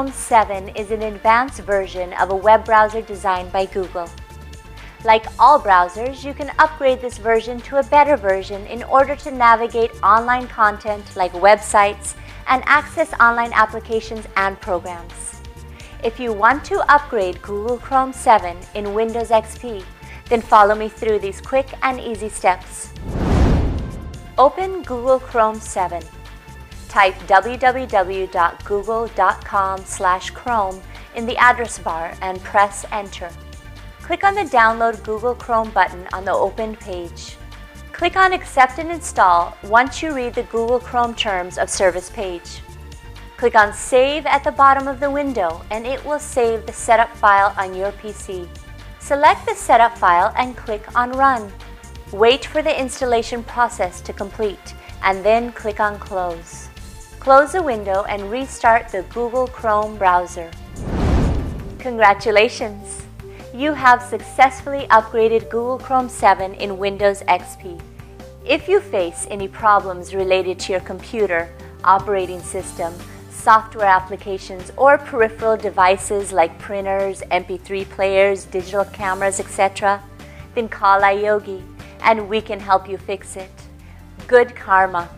Chrome 7 is an advanced version of a web browser designed by Google. Like all browsers, you can upgrade this version to a better version in order to navigate online content like websites and access online applications and programs. If you want to upgrade Google Chrome 7 in Windows XP, then follow me through these quick and easy steps. Open Google Chrome 7. Type www.google.com/chrome in the address bar and press Enter. Click on the Download Google Chrome button on the open page. Click on Accept and Install once you read the Google Chrome Terms of Service page. Click on Save at the bottom of the window and it will save the setup file on your PC. Select the setup file and click on Run. Wait for the installation process to complete and then click on Close. Close the window and restart the Google Chrome browser. Congratulations! You have successfully upgraded Google Chrome 7 in Windows XP. If you face any problems related to your computer, operating system, software applications, or peripheral devices like printers, MP3 players, digital cameras, etc., then call iYogi and we can help you fix it. Good karma!